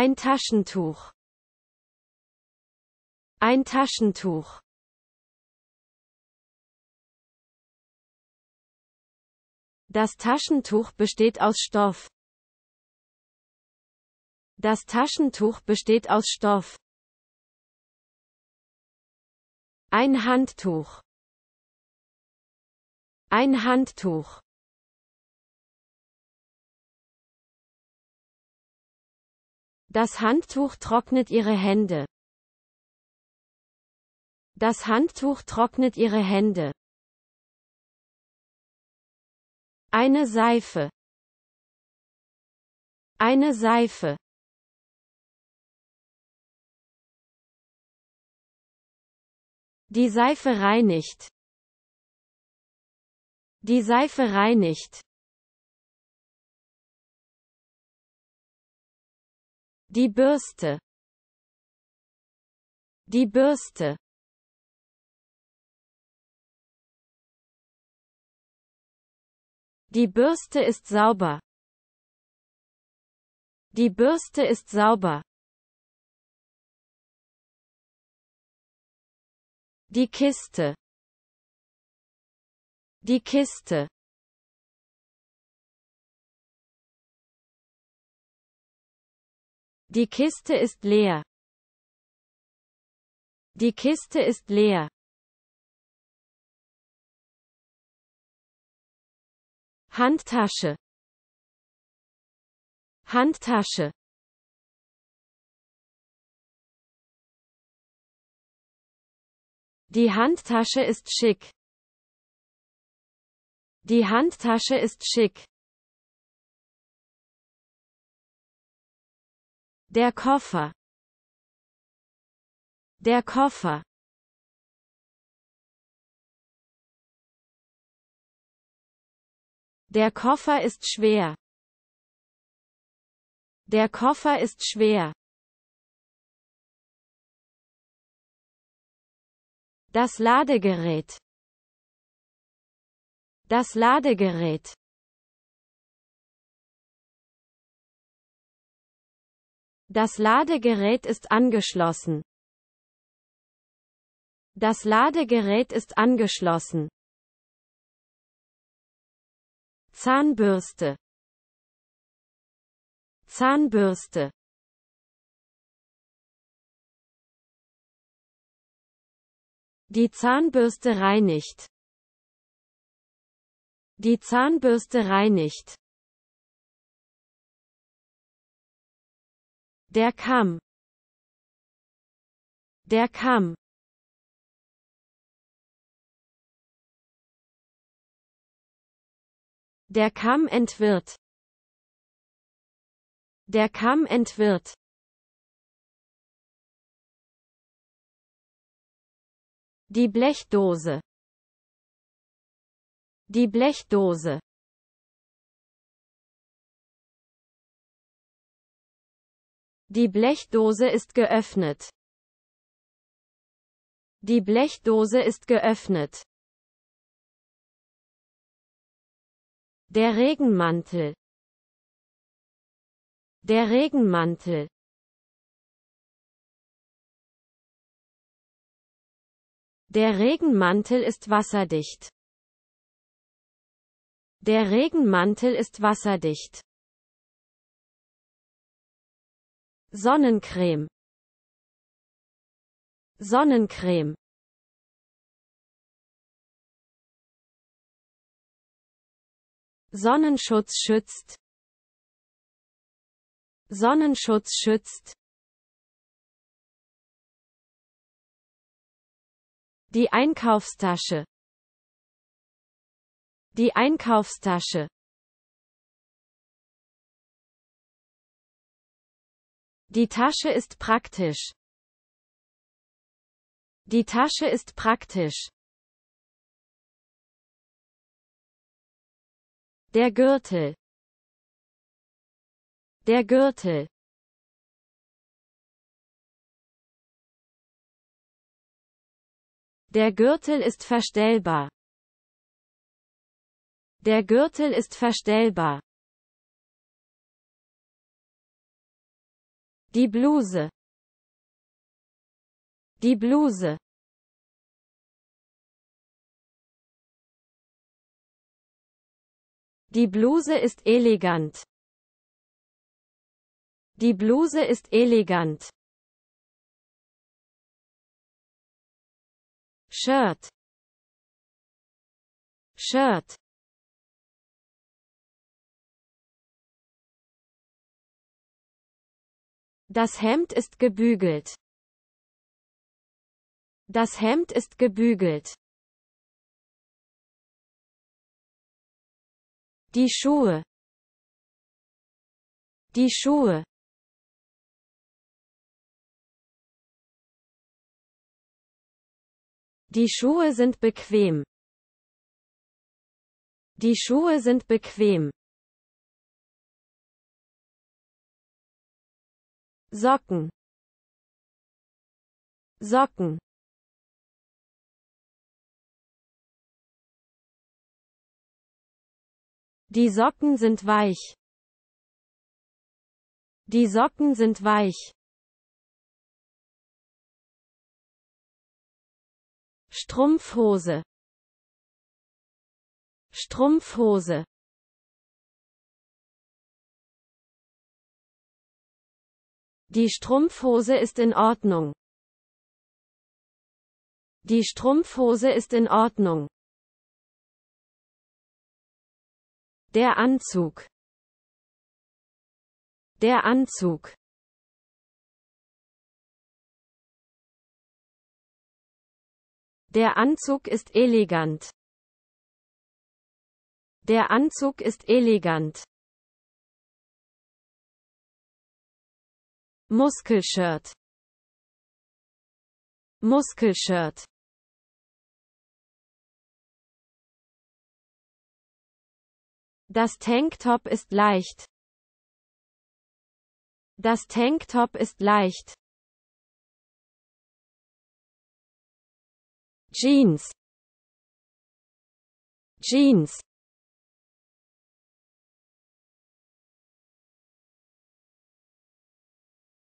Ein Taschentuch. Ein Taschentuch. Das Taschentuch besteht aus Stoff. Das Taschentuch besteht aus Stoff. Ein Handtuch. Ein Handtuch. Das Handtuch trocknet ihre Hände. Das Handtuch trocknet ihre Hände. Eine Seife. Eine Seife. Die Seife reinigt. Die Seife reinigt. Die Bürste. Die Bürste. Die Bürste ist sauber. Die Bürste ist sauber. Die Kiste. Die Kiste. Die Kiste ist leer. Die Kiste ist leer. Handtasche. Handtasche. Die Handtasche ist schick. Die Handtasche ist schick. Der Koffer. Der Koffer. Der Koffer ist schwer. Der Koffer ist schwer. Das Ladegerät. Das Ladegerät. Das Ladegerät ist angeschlossen. Das Ladegerät ist angeschlossen. Zahnbürste. Zahnbürste. Die Zahnbürste reinigt. Die Zahnbürste reinigt. Der Kamm. Der Kamm. Der Kamm entwirrt. Der Kamm entwirrt. Die Blechdose. Die Blechdose. Die Blechdose ist geöffnet. Die Blechdose ist geöffnet. Der Regenmantel. Der Regenmantel. Der Regenmantel ist wasserdicht. Der Regenmantel ist wasserdicht. Sonnencreme. Sonnencreme. Sonnenschutz schützt. Sonnenschutz schützt. Die Einkaufstasche. Die Einkaufstasche. Die Tasche ist praktisch. Die Tasche ist praktisch. Der Gürtel. Der Gürtel. Der Gürtel ist verstellbar. Der Gürtel ist verstellbar. Die Bluse. Die Bluse. Die Bluse ist elegant. Die Bluse ist elegant. Shirt. Shirt. Das Hemd ist gebügelt. Das Hemd ist gebügelt. Die Schuhe. Die Schuhe. Die Schuhe sind bequem. Die Schuhe sind bequem. Socken. Socken. Die Socken sind weich. Die Socken sind weich. Strumpfhose. Strumpfhose. Die Strumpfhose ist in Ordnung. Die Strumpfhose ist in Ordnung. Der Anzug. Der Anzug. Der Anzug ist elegant. Der Anzug ist elegant. Muskelshirt. Muskelshirt. Das Tanktop ist leicht. Das Tanktop ist leicht. Jeans. Jeans.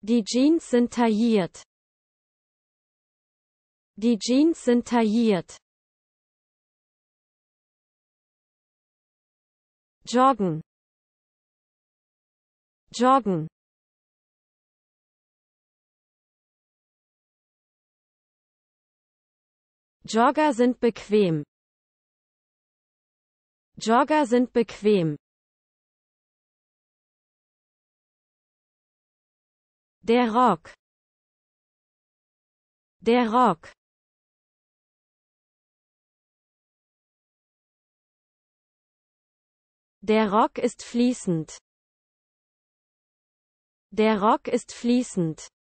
Die Jeans sind tailliert. Die Jeans sind tailliert. Joggen. Joggen. Jogger sind bequem. Jogger sind bequem. Der Rock. Der Rock. Der Rock ist fließend. Der Rock ist fließend.